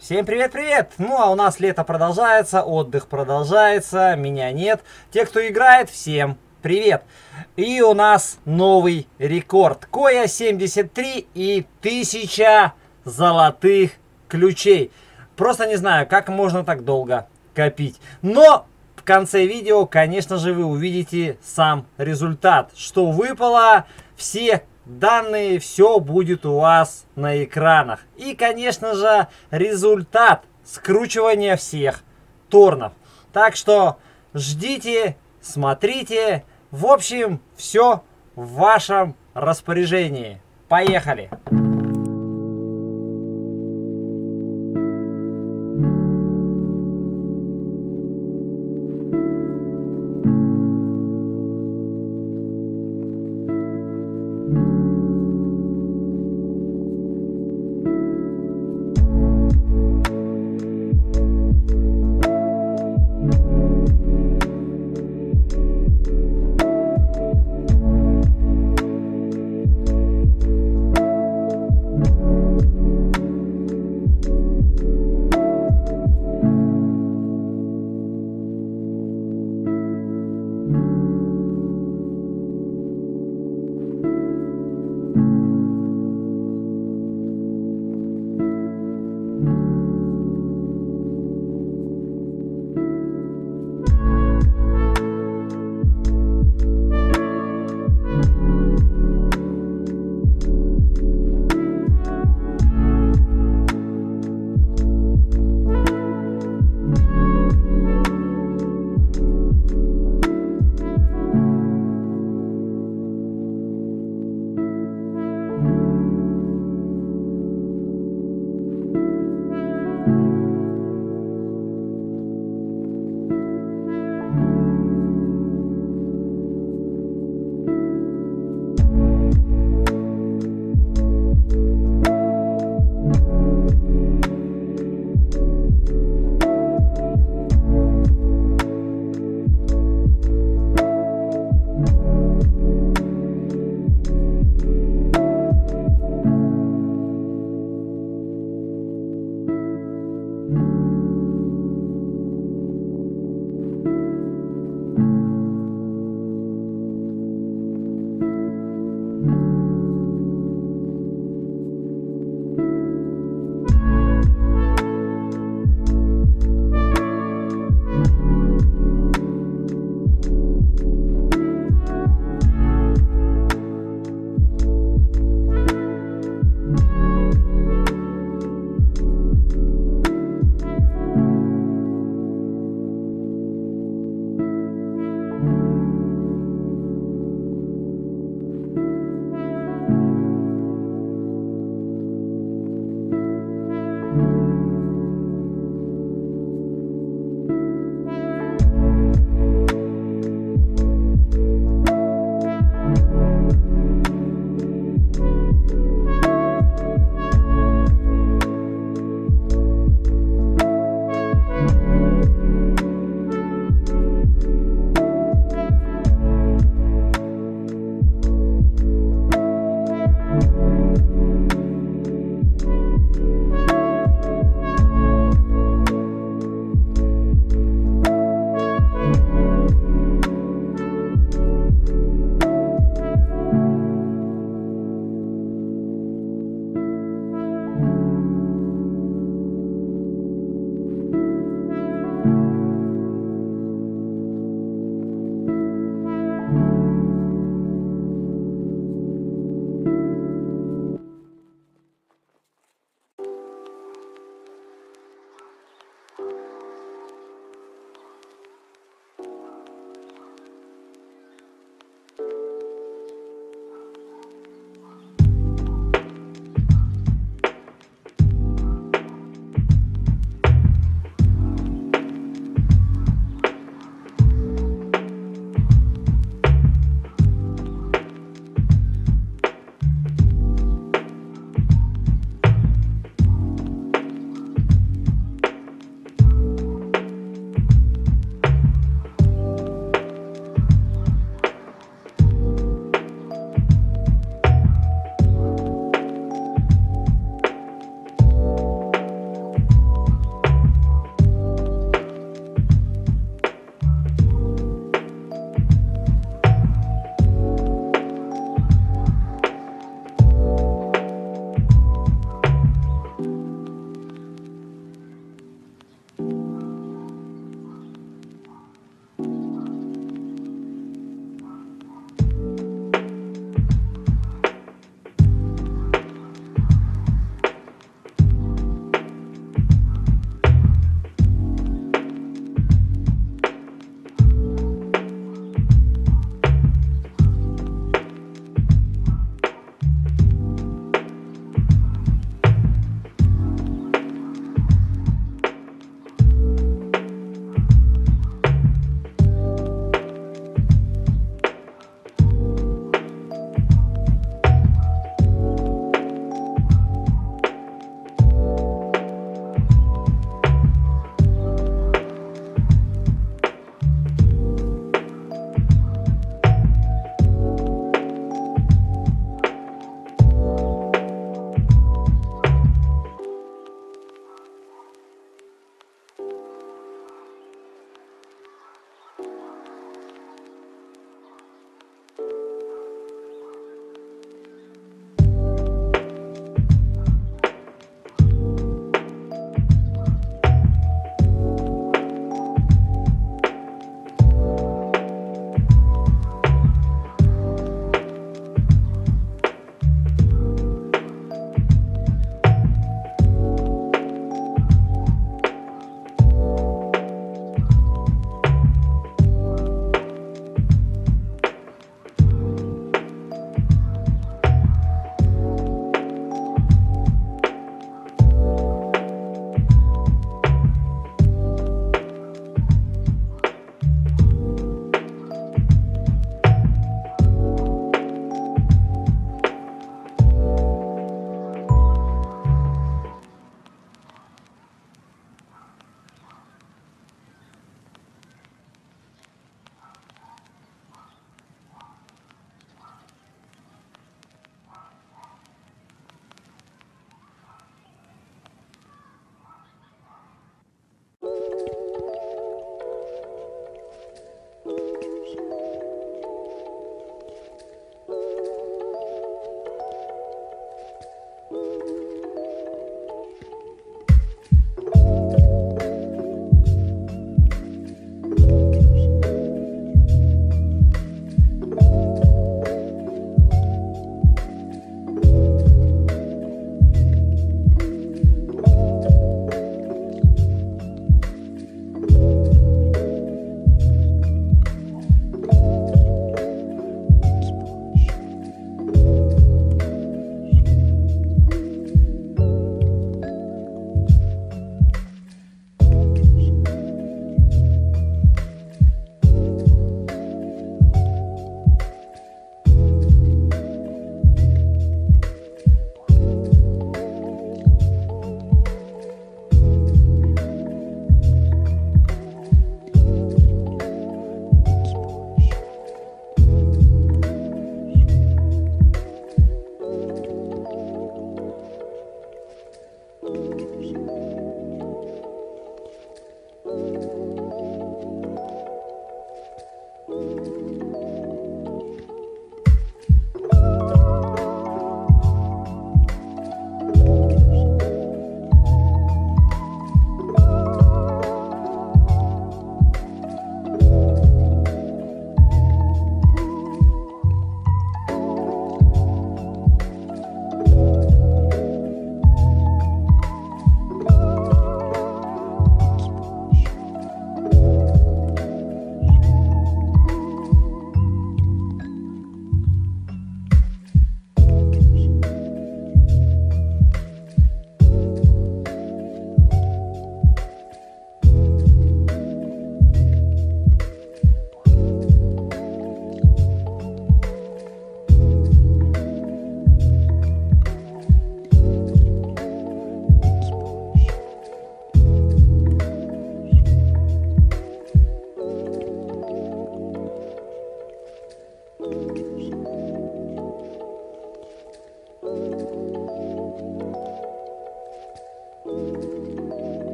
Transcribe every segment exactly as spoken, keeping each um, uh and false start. Всем привет-привет! Ну а у нас лето продолжается, отдых продолжается, меня нет. Те, кто играет, всем привет! И у нас новый рекорд. Kyoya семьдесят три и тысяча золотых ключей. Просто не знаю, как можно так долго копить. Но в конце видео, конечно же, вы увидите сам результат. Что выпало, все данные, все будет у вас на экранах. И, конечно же, результат скручивания всех торнов. Так что ждите, смотрите. В общем, все в вашем распоряжении. Поехали!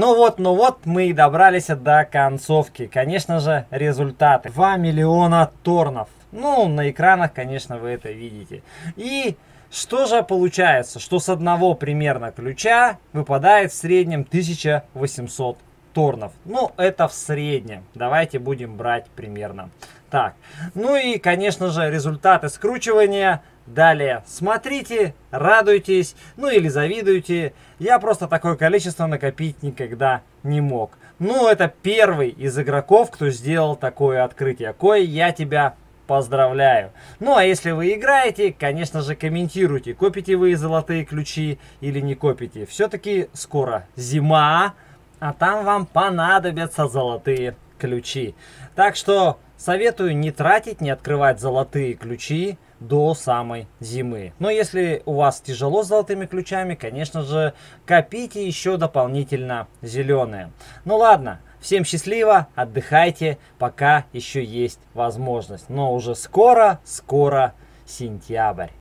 Ну вот, ну вот, мы и добрались до концовки. Конечно же, результаты. два миллиона торнов. Ну, на экранах, конечно, вы это видите. И что же получается? Что с одного примерно ключа выпадает в среднем тысяча восемьсот торнов. Ну, это в среднем. Давайте будем брать примерно так. Ну и, конечно же, результаты скручивания. Далее смотрите, радуйтесь, ну или завидуйте. Я просто такое количество накопить никогда не мог. Ну, это первый из игроков, кто сделал такое открытие. Кой, я тебя поздравляю. Ну, а если вы играете, конечно же, комментируйте, копите вы золотые ключи или не копите. Все-таки скоро зима, а там вам понадобятся золотые ключи. Так что советую не тратить, не открывать золотые ключи до самой зимы. Но если у вас тяжело с золотыми ключами, конечно же, копите еще дополнительно зеленые. Ну ладно, всем счастливо, отдыхайте, пока еще есть возможность. Но уже скоро, скоро сентябрь.